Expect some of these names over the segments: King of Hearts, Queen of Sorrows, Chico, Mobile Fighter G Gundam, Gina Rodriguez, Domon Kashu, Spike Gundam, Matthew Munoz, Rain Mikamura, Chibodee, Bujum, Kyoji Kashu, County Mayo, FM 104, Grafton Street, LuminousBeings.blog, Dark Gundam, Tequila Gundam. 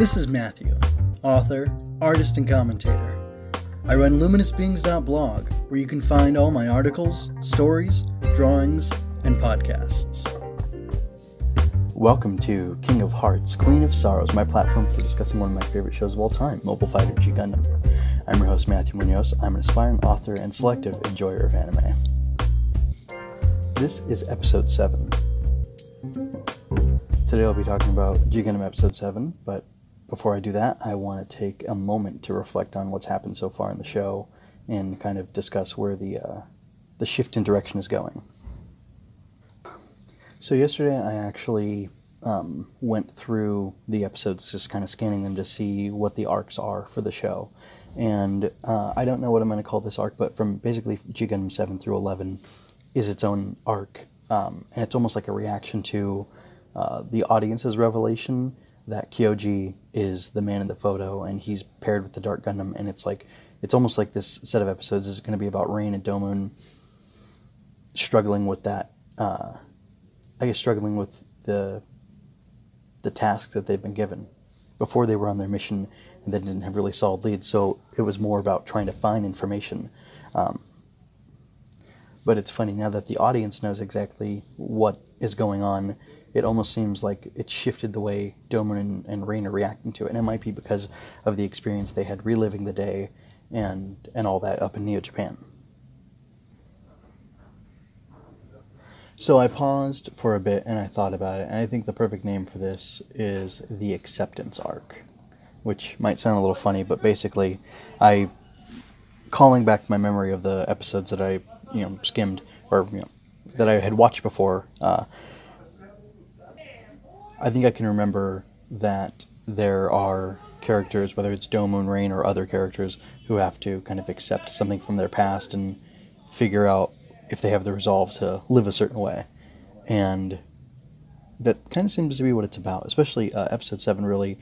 This is Matthew, author, artist, and commentator. I run LuminousBeings.blog, where you can find all my articles, stories, drawings, and podcasts. Welcome to King of Hearts, Queen of Sorrows, my platform for discussing one of my favorite shows of all time, Mobile Fighter G Gundam. I'm your host, Matthew Munoz. I'm an aspiring author and selective enjoyer of anime. This is Episode 7. Today I'll be talking about G Gundam Episode 7, but before I do that, I want to take a moment to reflect on what's happened so far in the show and kind of discuss where the shift in direction is going. So yesterday I actually went through the episodes, just kind of scanning them to see what the arcs are for the show. And I don't know what I'm going to call this arc, but from basically G Gundam 7 through 11 is its own arc. And it's almost like a reaction to the audience's revelation that Kyoji is the man in the photo and he's paired with the Dark Gundam. And it's almost like this set of episodes is going to be about Rain and Domon struggling with that... struggling with the task that they've been given. Before, they were on their mission and they didn't have really solid leads, so it was more about trying to find information. But it's funny, now that the audience knows exactly what is going on, it almost seems like it's shifted the way Domon and Rain are reacting to it. And it might be because of the experience they had reliving the day and all that up in Neo Japan. So I paused for a bit and I thought about it, and I think the perfect name for this is the acceptance arc, which might sound a little funny, but basically calling back my memory of the episodes that I skimmed or that I had watched before, I think I can remember that there are characters, whether it's Domon, Rain, or other characters, who have to kind of accept something from their past and figure out if they have the resolve to live a certain way. And that kind of seems to be what it's about, especially Episode 7 really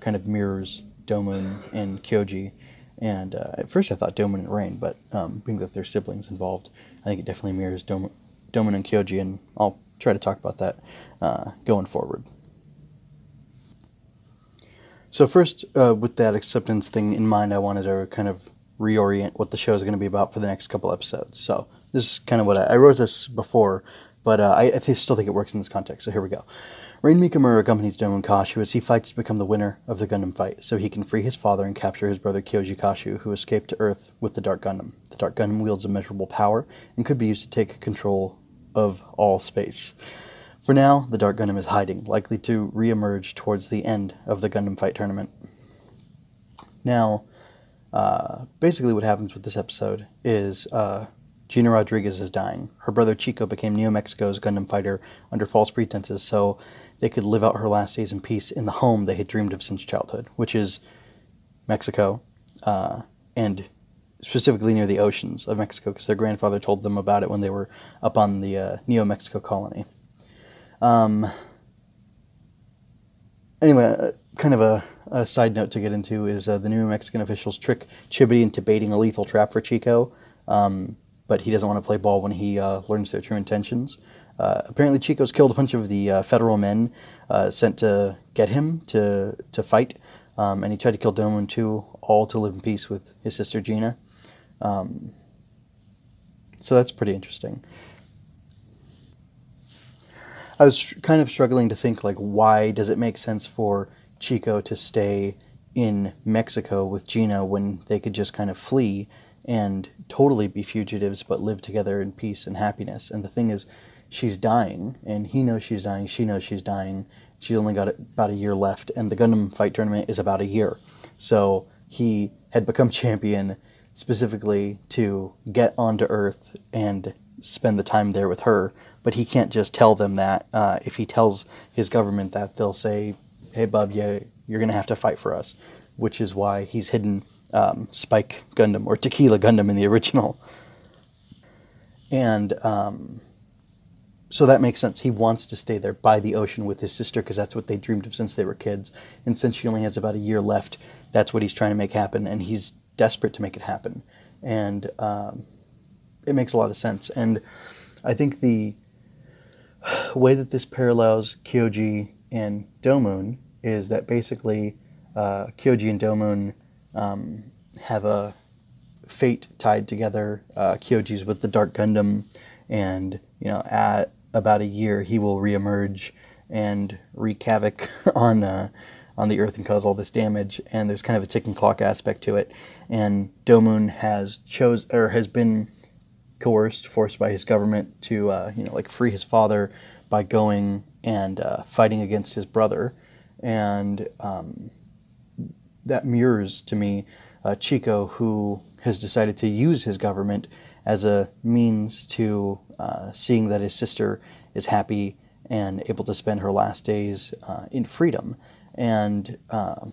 kind of mirrors Domon and Kyoji. And at first I thought Domon and Rain, but being that they're siblings involved, I think it definitely mirrors Domon and Kyoji, and I'll try to talk about that going forward. So first, with that acceptance thing in mind, I wanted to kind of reorient what the show is going to be about for the next couple episodes. So this is kind of what I wrote this before, but I still think it works in this context, so here we go. Rain Mikamura accompanies Domon Kashu as he fights to become the winner of the Gundam fight, so he can free his father and capture his brother Kyoji Kashu, who escaped to Earth with the Dark Gundam. The Dark Gundam wields immeasurable power and could be used to take control of all space. For now, the Dark Gundam is hiding, likely to re-emerge towards the end of the Gundam fight tournament. Now, basically what happens with this episode is... Gina Rodriguez is dying. Her brother Chico became Neo Mexico's Gundam fighter under false pretenses so they could live out her last days in peace in the home they had dreamed of since childhood, which is Mexico, and specifically near the oceans of Mexico, because their grandfather told them about it when they were up on the Neo Mexico colony. Anyway, kind of a side note to get into is the New Mexican officials trick Chibodee into baiting a lethal trap for Chico. But he doesn't want to play ball when he learns their true intentions. Apparently Chico's killed a bunch of the federal men sent to get him to fight, and he tried to kill Domon too, all to live in peace with his sister Gina. So that's pretty interesting. I was kind of struggling to think, like, why does it make sense for Chico to stay in Mexico with Gina when they could just kind of flee and totally be fugitives but live together in peace and happiness? And the thing is, she's dying, and he knows she's dying, she knows she's dying. She's only got about a year left, and the Gundam fight tournament is about a year. So he had become champion specifically to get onto Earth and spend the time there with her, but he can't just tell them that. If he tells his government that, they'll say, hey, bub, you're going to have to fight for us, which is why he's hidden... Spike Gundam, or Tequila Gundam in the original. And so that makes sense. He wants to stay there by the ocean with his sister because that's what they dreamed of since they were kids. And since she only has about a year left, that's what he's trying to make happen, and he's desperate to make it happen. And it makes a lot of sense. And I think the way that this parallels Kyoji and Domon is that basically... Kyoji and Domon have a fate tied together. Kyoji's with the Dark Gundam, and you know, at about a year, he will reemerge and wreak havoc on the Earth and cause all this damage. And there's kind of a ticking clock aspect to it. And Domon has been coerced, forced by his government to free his father by going and fighting against his brother. And that mirrors to me Chico, who has decided to use his government as a means to seeing that his sister is happy and able to spend her last days in freedom. And I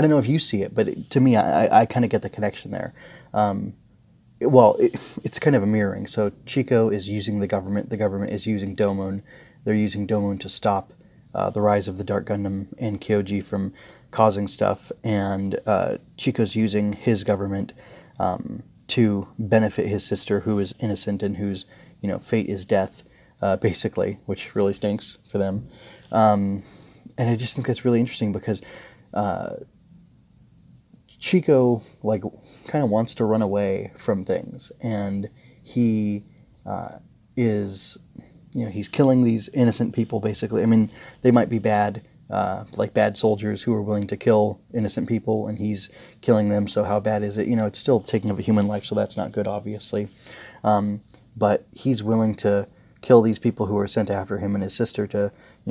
don't know if you see it, but to me, I kind of get the connection there. It's kind of a mirroring. So Chico is using the government is using Domon. They're using Domon to stop the rise of the Dark Gundam and Kyoji from causing stuff, and Chico's using his government to benefit his sister, who is innocent and whose fate is death, basically, which really stinks for them. And I just think that's really interesting because Chico kind of wants to run away from things, and he is. He's killing these innocent people, basically. I mean, they might be bad, like bad soldiers who are willing to kill innocent people, and he's killing them, so how bad is it? It's still taking up a human life, so that's not good, obviously. But he's willing to kill these people who are sent after him and his sister to,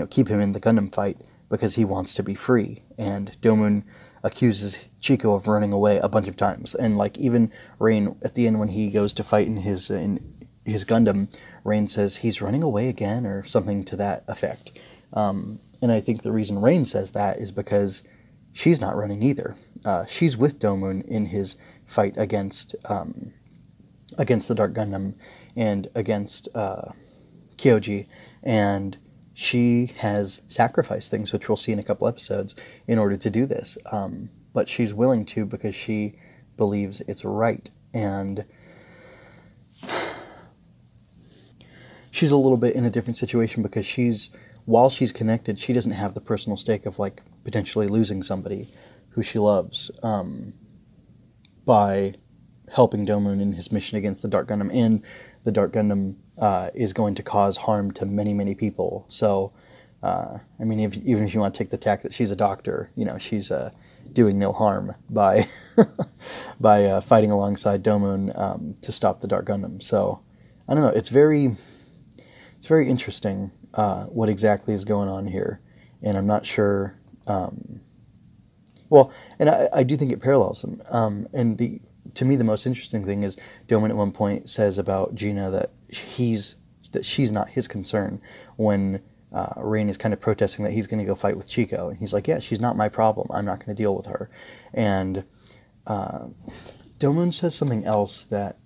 keep him in the Gundam fight because he wants to be free. And Domon accuses Chico of running away a bunch of times. And, even Rain, at the end when he goes to fight in his Gundam, Rain says he's running away again or something to that effect. And I think the reason Rain says that is because she's not running either. She's with Domon in his fight against the Dark Gundam and against Kyoji, and she has sacrificed things, which we'll see in a couple episodes, in order to do this. But she's willing to because she believes it's right. And she's a little bit in a different situation because while she's connected, she doesn't have the personal stake of potentially losing somebody who she loves by helping Domon in his mission against the Dark Gundam. And the Dark Gundam is going to cause harm to many, many people. So, even if you want to take the tack that she's a doctor, she's doing no harm by by fighting alongside Domon to stop the Dark Gundam. So, I don't know. It's very interesting what exactly is going on here, and I'm not sure. And I do think it parallels them. And to me, the most interesting thing is Domon at one point says about Gina that she's not his concern when Rain is kind of protesting that he's going to go fight with Chico, and he's like, "Yeah, she's not my problem. I'm not going to deal with her." And Domon says something else that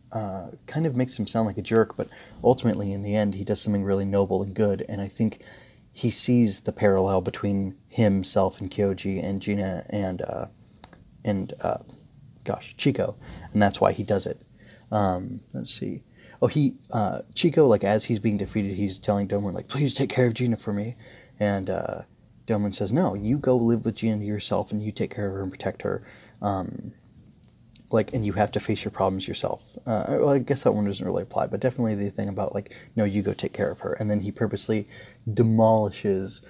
kind of makes him sound like a jerk, but ultimately in the end he does something really noble and good, and I think he sees the parallel between himself and Kyoji and Gina and Chico, and that's why he does it. Let's see. Oh, Chico, as he's being defeated, he's telling Domon, "Please take care of Gina for me," and Domon says, "No, you go live with Gina yourself and you take care of her and protect her." And you have to face your problems yourself. I guess that one doesn't really apply, but definitely the thing about, no, you go take care of her. And then he purposely demolishes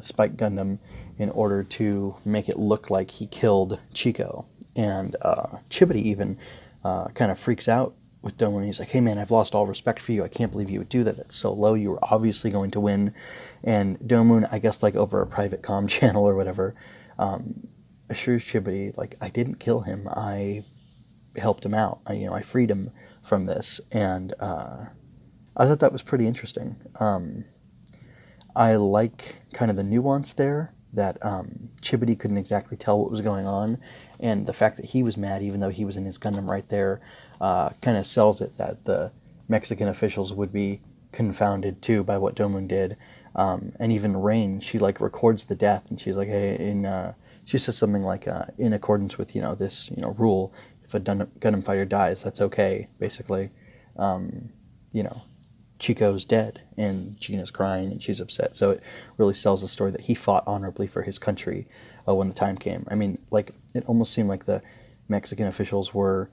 Spike Gundam in order to make it look like he killed Chico. And Chibodee even kind of freaks out with Domon. He's like, "Hey, man, I've lost all respect for you. I can't believe you would do that. That's so low. You were obviously going to win." And Domon, I guess, over a private comm channel or whatever, assures Chibodee, "I didn't kill him. I helped him out. I freed him from this." And I thought that was pretty interesting. I like kind of the nuance there that Chibodee couldn't exactly tell what was going on, and the fact that he was mad, even though he was in his Gundam right there, kind of sells it that the Mexican officials would be confounded too by what Domon did. And even Rain, she records the death, and she's like, "Hey," she says something like, "In accordance with, this, rule, if a Gundam fighter dies, that's okay," basically. Chico's dead and Gina's crying and she's upset. So it really sells the story that he fought honorably for his country when the time came. I mean, like, it almost seemed like the Mexican officials were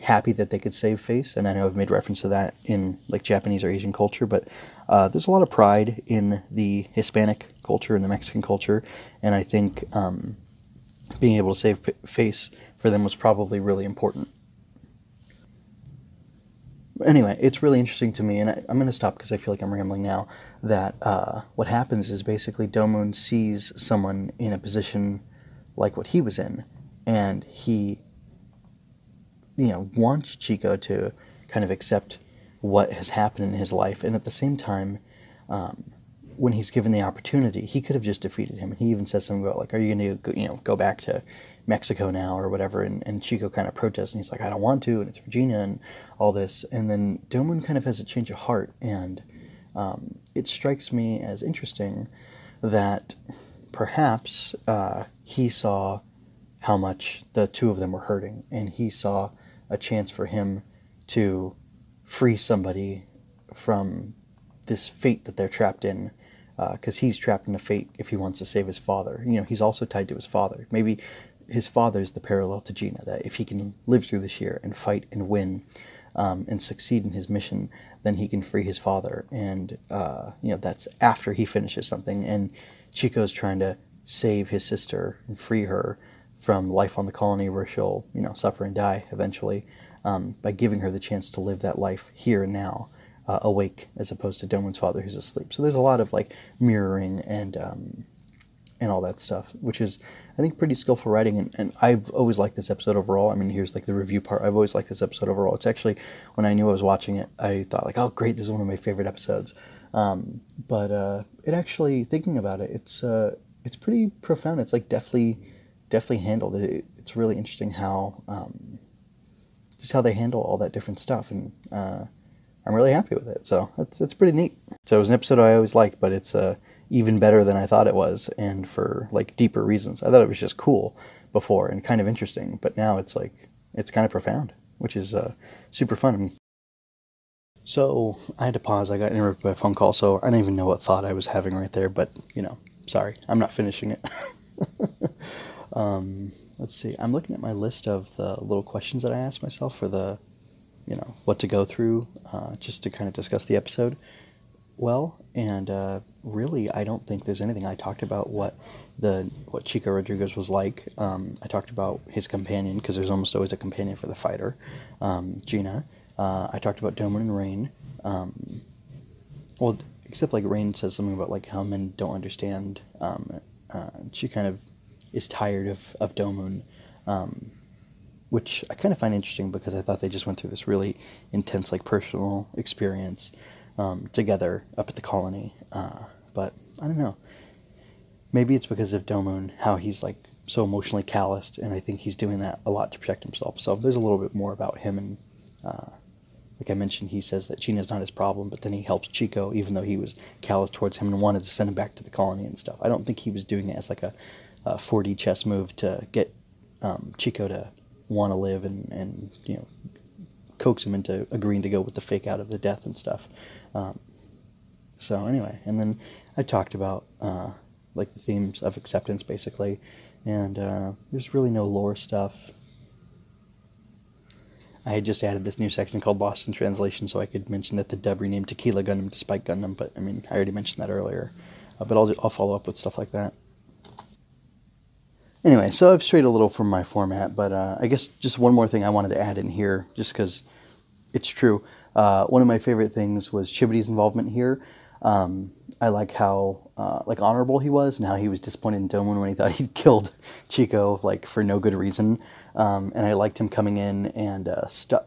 happy that they could save face. And I know I've made reference to that in, like, Japanese or Asian culture, but there's a lot of pride in the Hispanic culture and the Mexican culture. And I think being able to save face for them was probably really important. Anyway, it's really interesting to me, and I'm going to stop because I feel like I'm rambling now, that what happens is basically Domon sees someone in a position like what he was in, and he, you know, wants Chico to kind of accept what has happened in his life, and at the same time, when he's given the opportunity, he could have just defeated him, and he even says something about, like, are you going to, you know, go back to Mexico now or whatever, and Chico kind of protests, and he's like, I don't want to, and it's Regina and all this, and then Domon kind of has a change of heart, and it strikes me as interesting that perhaps he saw how much the two of them were hurting, and he saw a chance for him to free somebody from this fate that they're trapped in, because he's trapped in a fate if he wants to save his father. You know, he's also tied to his father. Maybe his father is the parallel to Gina, that if he can live through this year and fight and win and succeed in his mission, then he can free his father. And, you know, that's after he finishes something. And Chico's trying to save his sister and free her from life on the colony where she'll, you know, suffer and die eventually by giving her the chance to live that life here and now, awake, as opposed to Domon's father who's asleep. So there's a lot of, like, mirroring and all that stuff, which is, I think, pretty skillful writing, and I've always liked this episode overall. I mean, here's, like, the review part. I've always liked this episode overall. It's actually, when I knew I was watching it, I thought, like, oh, great, this is one of my favorite episodes. But it actually, thinking about it, it's pretty profound. It's, like, deftly handled. It's really interesting how, just how they handle all that different stuff, and I'm really happy with it, so it's pretty neat. So it was an episode I always liked, but it's even better than I thought it was, and for, like, deeper reasons. I thought it was just cool before and kind of interesting, but now it's, like, it's kind of profound, which is super fun. So I had to pause. I got interrupted by a phone call, so I don't even know what thought I was having right there, but, you know, sorry. I'm not finishing it. Let's see. I'm looking at my list of the little questions that I asked myself for the, you know, what to go through, just to kind of discuss the episode. Well, and really, I don't think there's anything. I talked about what Chico Rodriguez was like. I talked about his companion, because there's almost always a companion for the fighter, Gina. I talked about Domon and Rain. Well, except, like, Rain says something about, like, how men don't understand. She kind of is tired of Domon, which I kind of find interesting, because I thought they just went through this really intense, like, personal experience together up at the colony. But I don't know. Maybe it's because of Domon, how he's, like, so emotionally calloused, and I think he's doing that a lot to protect himself. So there's a little bit more about him, and like I mentioned, he says that Gina's not his problem, but then he helps Chico, even though he was callous towards him and wanted to send him back to the colony and stuff. I don't think he was doing it as, like, a 4D chess move to get Chico to want to live and you know, coax him into agreeing to go with the fake out of the death and stuff. So anyway, and then I talked about like, the themes of acceptance, basically, and there's really no lore stuff. I had just added this new section called Lost in Translation, so I could mention that the dub renamed Tequila Gundam to Spike Gundam, but I mean, I already mentioned that earlier, but I'll follow up with stuff like that. Anyway, so I've strayed a little from my format, but I guess just one more thing I wanted to add in here, just because it's true. One of my favorite things was Chibodee's involvement here. I like how like, honorable he was, and how he was disappointed in Domon when he thought he'd killed Chico, like, for no good reason. And I liked him coming in and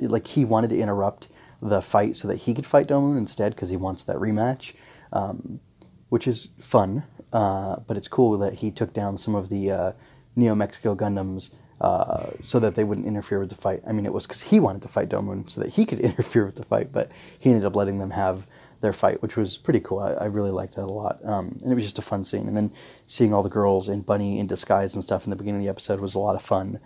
like, he wanted to interrupt the fight so that he could fight Domon instead, because he wants that rematch, which is fun. But it's cool that he took down some of the Neo-Mexico Gundams so that they wouldn't interfere with the fight. I mean, it was because he wanted to fight Domon so that he could interfere with the fight, but he ended up letting them have their fight, which was pretty cool. I really liked that a lot. And it was just a fun scene. And then seeing all the girls and Bunny in disguise and stuff in the beginning of the episode was a lot of fun.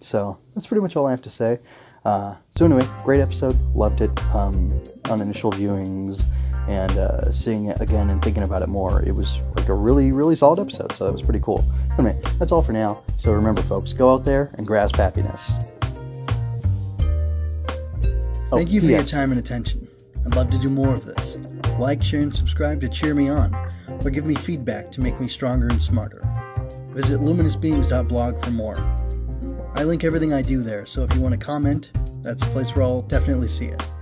So that's pretty much all I have to say. So anyway, great episode, loved it. On initial viewings and seeing it again and thinking about it more, it was like a really solid episode, so that was pretty cool. Anyway, that's all for now. So remember, folks, go out there and grasp happiness. Thank you for your time and attention. I'd love to do more of this. Like, share, and subscribe to cheer me on, or give me feedback to make me stronger and smarter. Visit LuminousBeings.blog for more. I link everything I do there, so if you want to comment, that's the place where I'll definitely see it.